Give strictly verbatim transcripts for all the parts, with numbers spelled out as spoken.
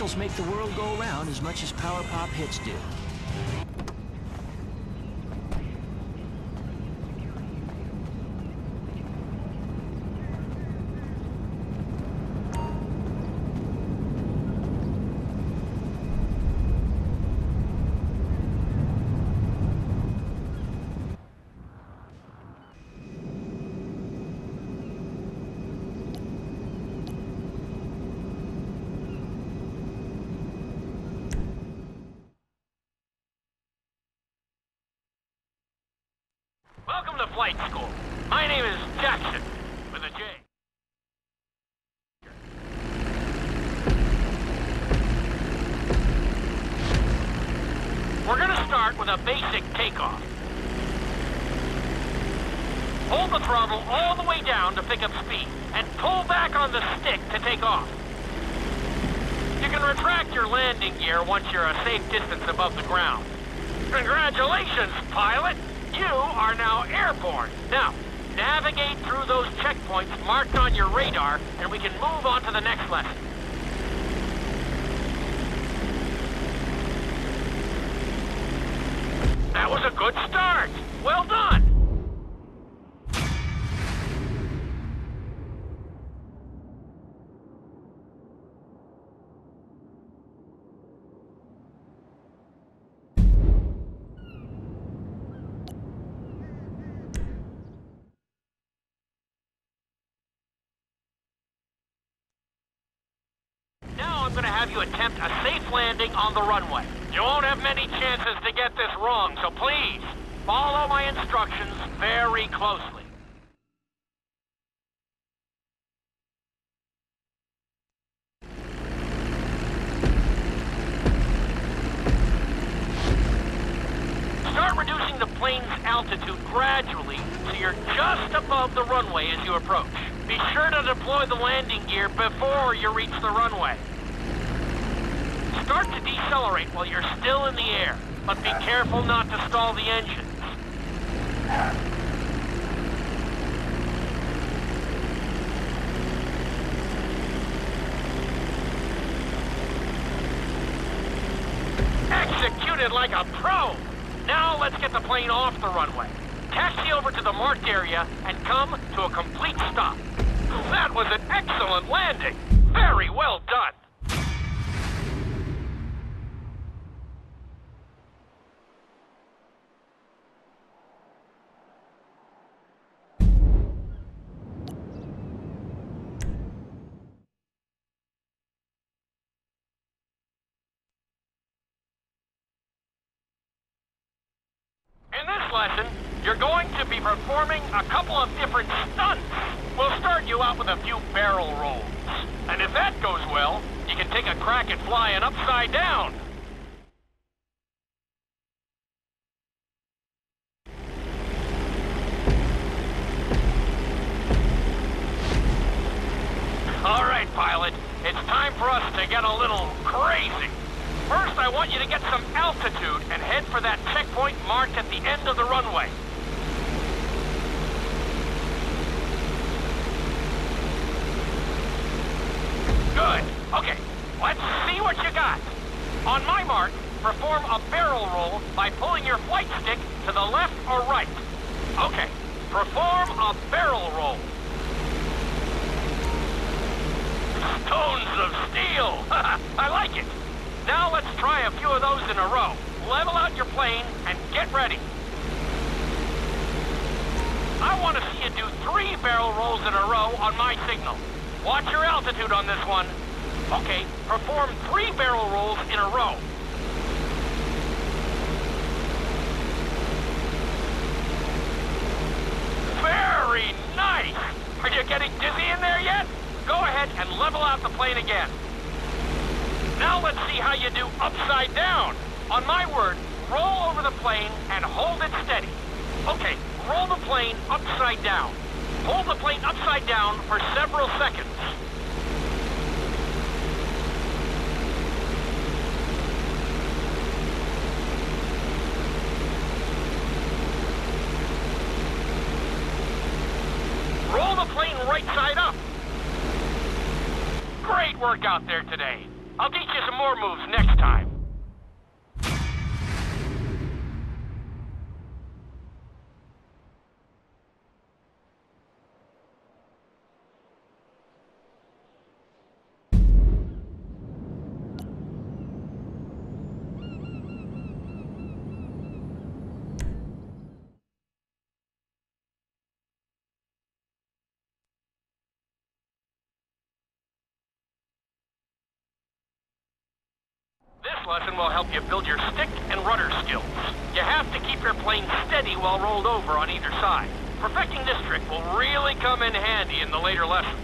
commercials make the world go around as much as power pop hits do. Welcome to flight school. My name is Jackson, with a J. We're gonna start with a basic takeoff. Hold the throttle all the way down to pick up speed, and pull back on the stick to take off. You can retract your landing gear once you're a safe distance above the ground. Congratulations, pilot! You are now airborne. Now, navigate through those checkpoints marked on your radar, and we can move on to the next lesson. That was a good start. Well done. I'm going to have you attempt a safe landing on the runway. You won't have many chances to get this wrong, so please follow my instructions very closely. Start reducing the plane's altitude gradually so you're just above the runway as you approach. Be sure to deploy the landing gear before you reach the runway. Start to decelerate while you're still in the air, but be careful not to stall the engines. Executed like a pro! Now let's get the plane off the runway. Taxi over to the marked area and come to a complete stop. That was an excellent landing! Very well done! In this lesson, you're going to be performing a couple of different stunts. We'll start you out with a few barrel rolls. And if that goes well, you can take a crack at flying upside down. All right, pilot. It's time for us to get a little crazy. First, I want you to get some altitude and head for that checkpoint marked at the end of the runway. Good. Okay, let's see what you got. On my mark, perform a barrel roll by pulling your flight stick to the left or right. Okay, perform a barrel roll. Stones of steel! I like it! Now let's try a few of those in a row. Level out your plane and get ready. I want to see you do three barrel rolls in a row on my signal. Watch your altitude on this one. Okay, perform three barrel rolls in a row. Very nice! Are you getting dizzy in there yet? Go ahead and level out the plane again. Now let's see how you do upside down. On my word, roll over the plane and hold it steady. Okay, roll the plane upside down. Hold the plane upside down for several seconds. Roll the plane right side up. Great work out there today. I'll teach you some more moves next time. This lesson will help you build your stick and rudder skills. You have to keep your plane steady while rolled over on either side. Perfecting this trick will really come in handy in the later lessons.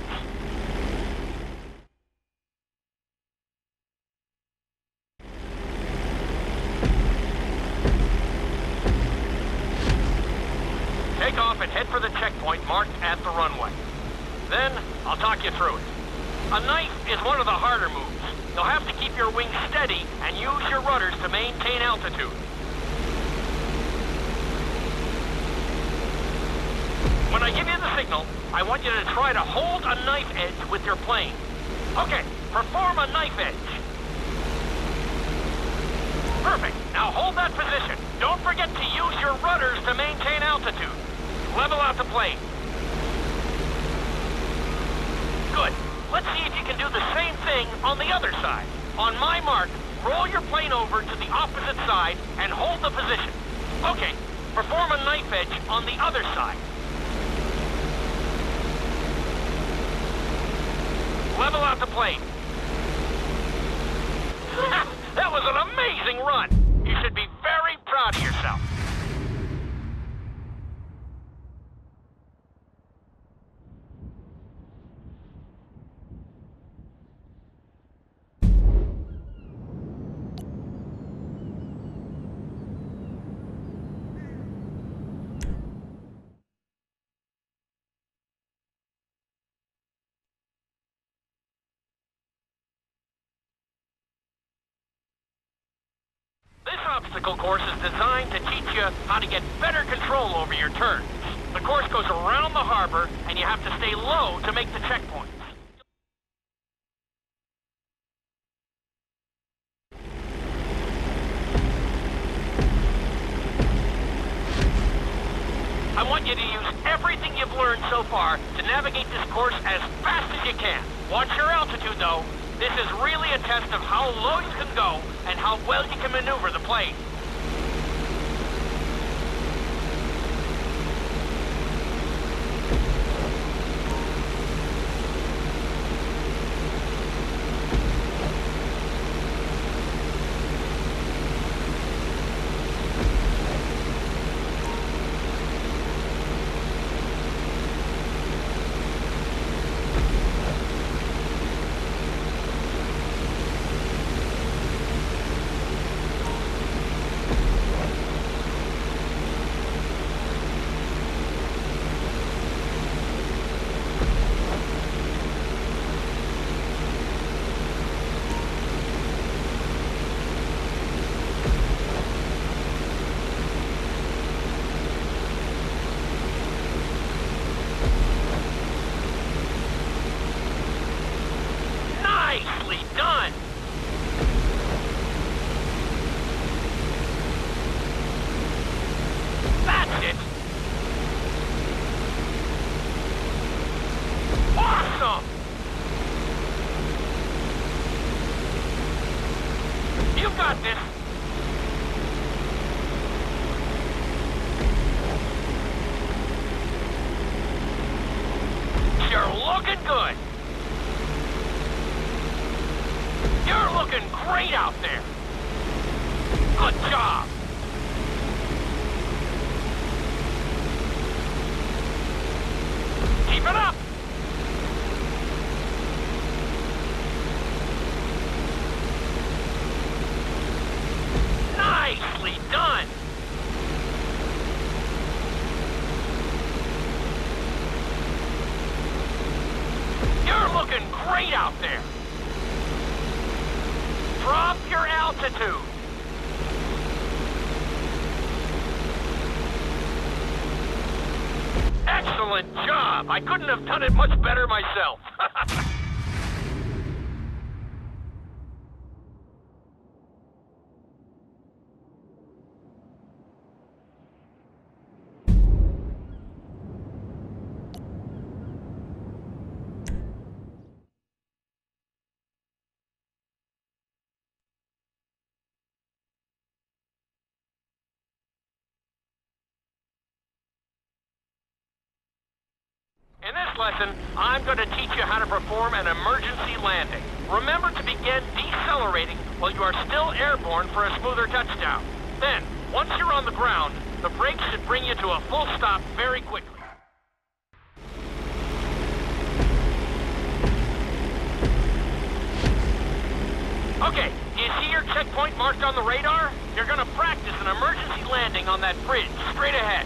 Take off and head for the checkpoint marked at the runway. Then, I'll talk you through it. A knife is one of the harder moves. You'll have to keep your wings steady and use your rudders to maintain altitude. When I give you the signal, I want you to try to hold a knife edge with your plane. Okay, perform a knife edge. Perfect. Now hold that position. Don't forget to use your rudders to maintain altitude. Level out the plane. Good. Let's see if you can do the same thing on the other side. On my mark, roll your plane over to the opposite side and hold the position. Okay, perform a knife edge on the other side. Level out the plane. That was an amazing run! You should be very proud of yourself. The obstacle course is designed to teach you how to get better control over your turns. The course goes around the harbor, and you have to stay low to make the checkpoints. I want you to use everything you've learned so far to navigate this course as fast as you can. Watch your altitude, though. This is really a test of how low you can go and how well you can maneuver the plane. Excellent job! I couldn't have done it much better myself. In this lesson, I'm going to teach you how to perform an emergency landing. Remember to begin decelerating while you are still airborne for a smoother touchdown. Then, once you're on the ground, the brakes should bring you to a full stop very quickly. Okay, do you see your checkpoint marked on the radar? You're going to practice an emergency landing on that bridge straight ahead.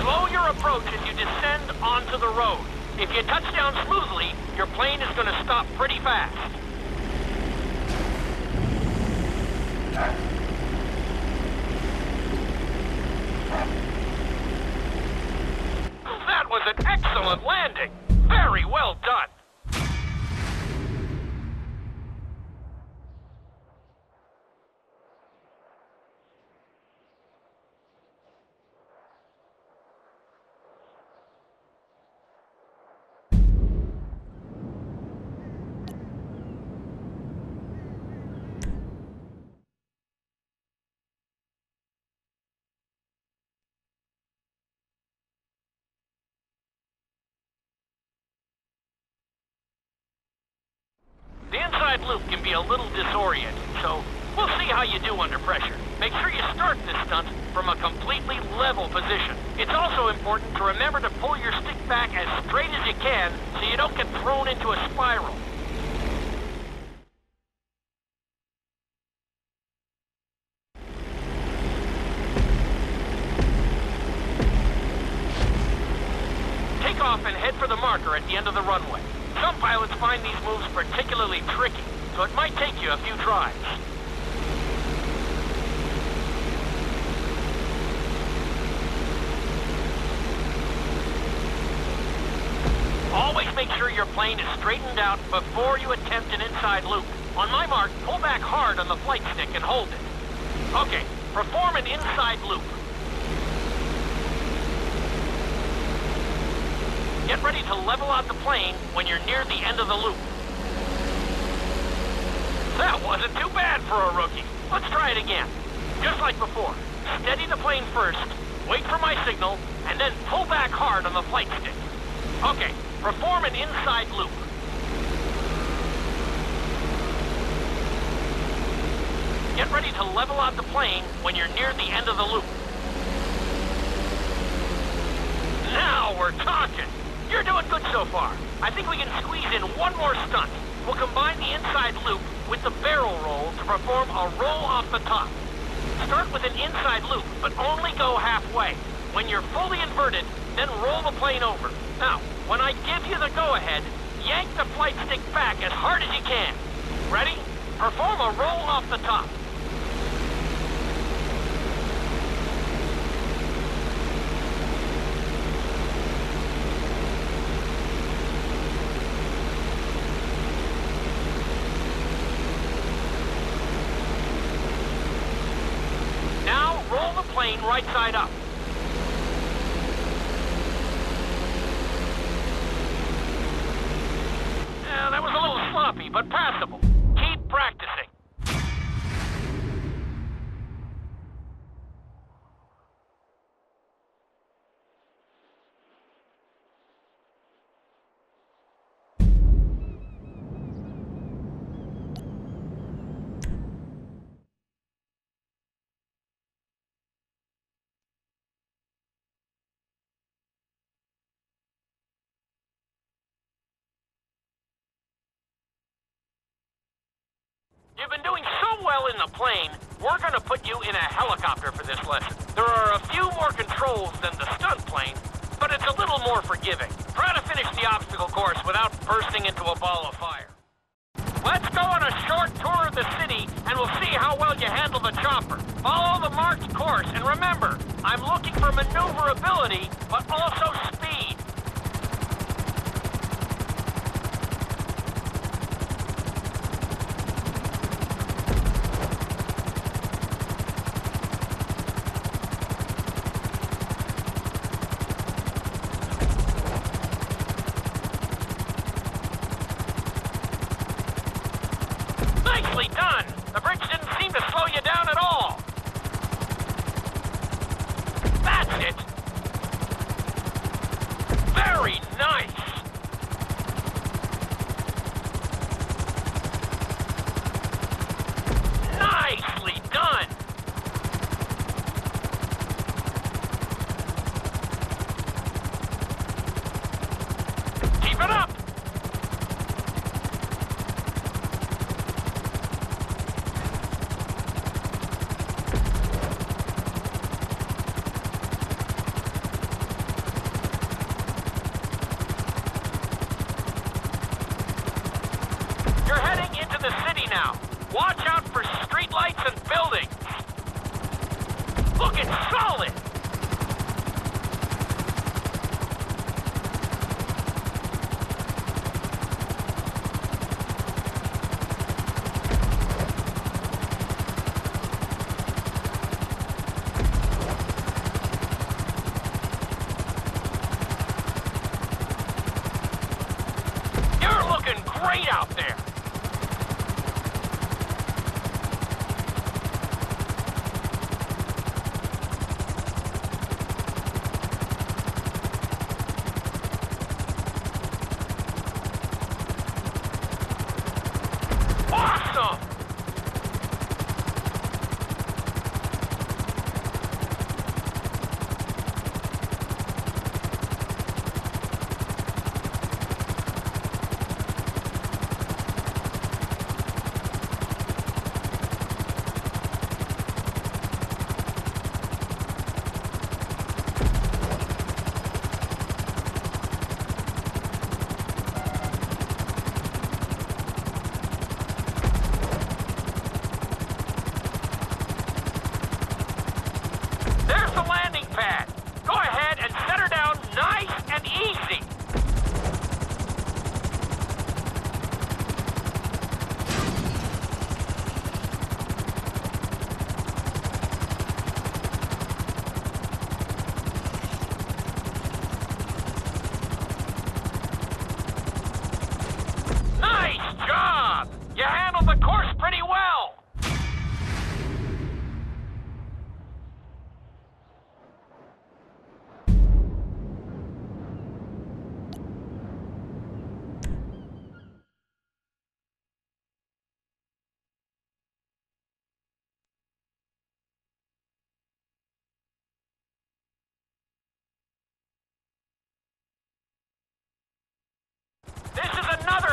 Slow your approach as you descend onto the road. If you touch down smoothly, your plane is going to stop pretty fast. That was an excellent landing. Very well done. Loop can be a little disoriented, so we'll see how you do under pressure. Make sure you start this stunt from a completely level position. It's also important to remember to pull your stick back as straight as you can so you don't get thrown into a spiral. Take off and head for the marker at the end of the runway. Some pilots find these moves particularly tricky, so it might take you a few tries. Always make sure your plane is straightened out before you attempt an inside loop. On my mark, pull back hard on the flight stick and hold it. Okay, perform an inside loop. Get ready to level out the plane when you're near the end of the loop. That wasn't too bad for a rookie. Let's try it again. Just like before, steady the plane first, wait for my signal, and then pull back hard on the flight stick. Okay, perform an inside loop. Get ready to level out the plane when you're near the end of the loop. Now we're talking! You're doing good so far. I think we can squeeze in one more stunt. We'll combine the inside loop with the barrel roll to perform a roll off the top. Start with an inside loop, but only go halfway. When you're fully inverted, then roll the plane over. Now, when I give you the go-ahead, yank the flight stick back as hard as you can. Ready? Perform a roll off the top. Right side up. Yeah, that was a little sloppy, but passable. Keep practicing. You've been doing so well in the plane, we're going to put you in a helicopter for this lesson. There are a few more controls than the stunt plane, but it's a little more forgiving. Try to finish the obstacle course without bursting into a ball of fire. Let's go on a short tour of the city, and we'll see how well you handle the chopper. Follow the marked course, and remember, I'm looking for maneuverability, but also speed. It. great out there.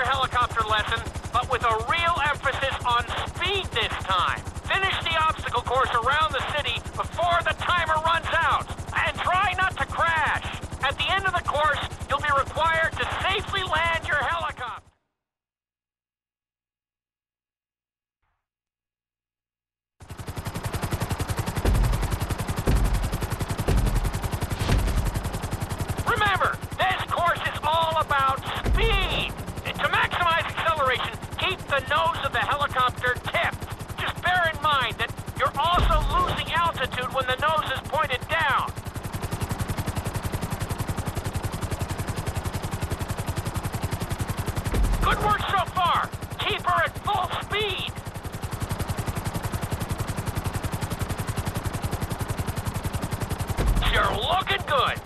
Helicopter lesson, but with a real emphasis on speed this time. Finish the obstacle course around the city before the timer runs out, and try not to crash. At the end of the course, you'll be required to safely land your helicopter. Remember, this course is all about speed. To maximize acceleration, keep the nose of the helicopter tipped. Just bear in mind that you're also losing altitude when the nose is pointed down. Good work so far. Keep her at full speed. You're looking good.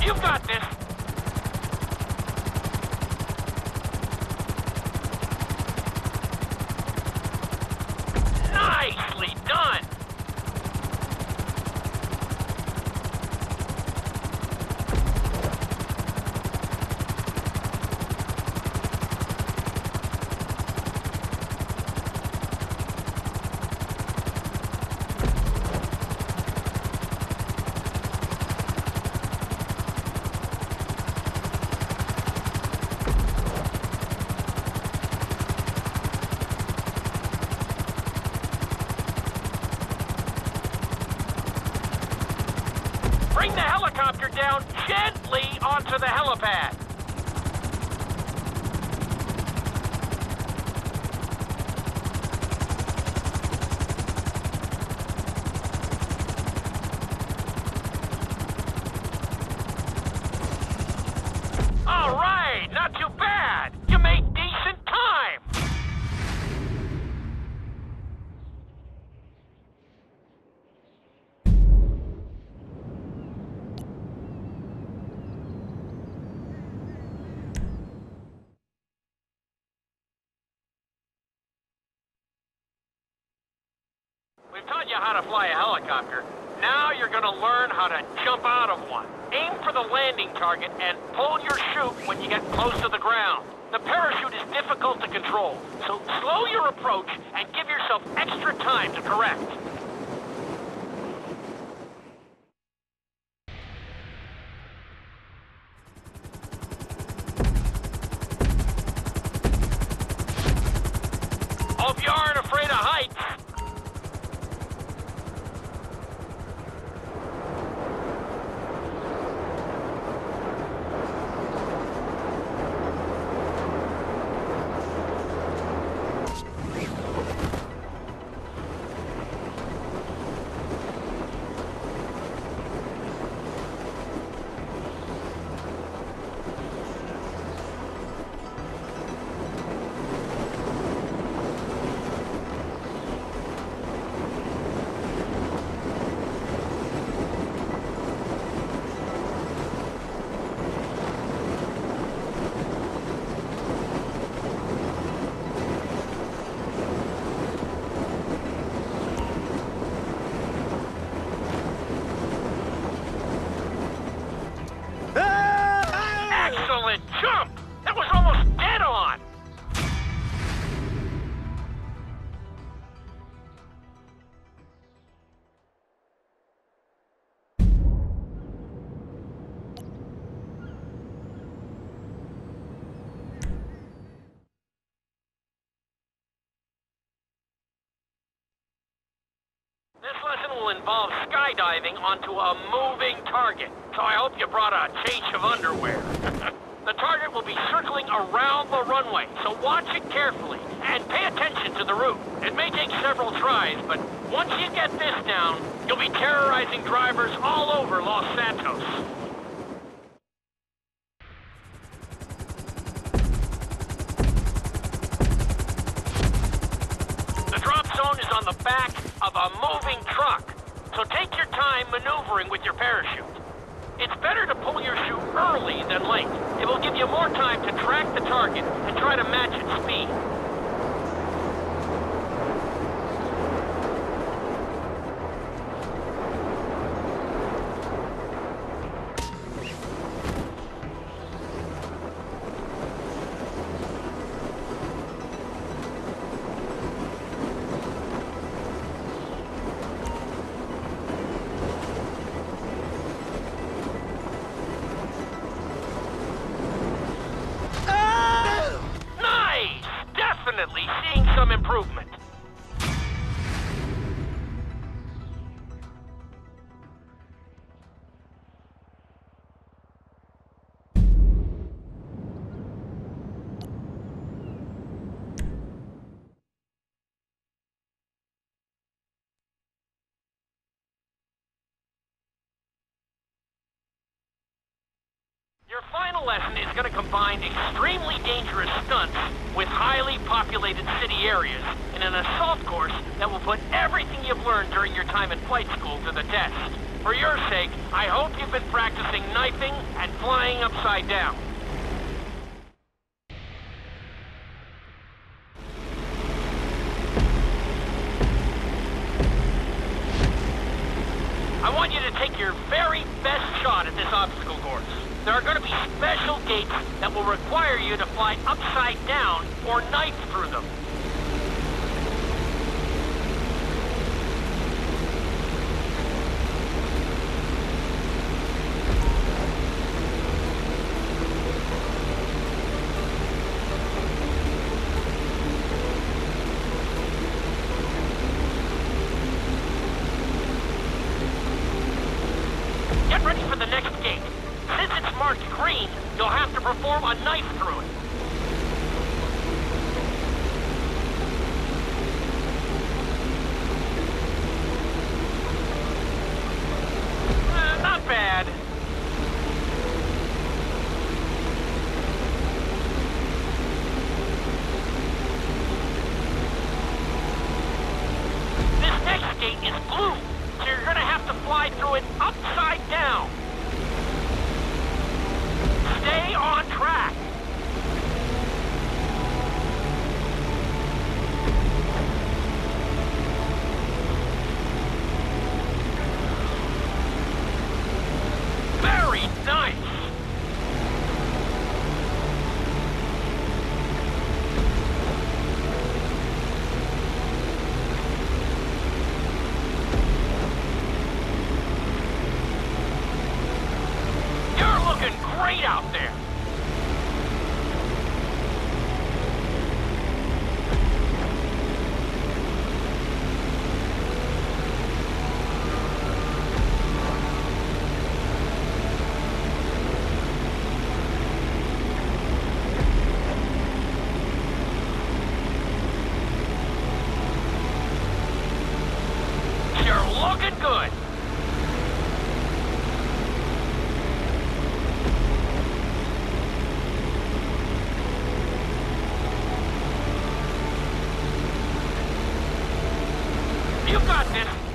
You've got this. Nicely done. Bring the helicopter down gently onto the helipad. All right, not too bad. You made decent time. how to fly a helicopter, now you're going to learn how to jump out of one. Aim for the landing target and pull your chute when you get close to the ground. The parachute is difficult to control, so slow your approach and give yourself extra time to correct. Hope you aren't afraid of heights. Jump! That was almost dead on! This lesson will involve skydiving onto a moving target, so I hope you brought a change of underwear. The target will be circling around the runway, so watch it carefully and pay attention to the route. It may take several tries, but once you get this down, you'll be terrorizing drivers all over Los Santos. The drop zone is on the back of a moving truck, so take your time maneuvering with your parachute. It's better to pull your chute early than late. It will give you more time to track the target and try to match its speed. Definitely seeing some improvement. Your final lesson is going to combine extremely dangerous stunts with highly populated city areas in an assault course that will put everything you've learned during your time in flight school to the test. For your sake, I hope you've been practicing knifing and flying upside down. I want you to take your very best shot at this obstacle course. There are going to be special gates that will require you to fly upside down or knife through them. Get ready for the next gate. Since it's marked green, you'll have to perform a knife through it. Uh, not bad. This next gate is blue, so you're gonna have to fly through it upside down. Stay on track! looking good. You got this.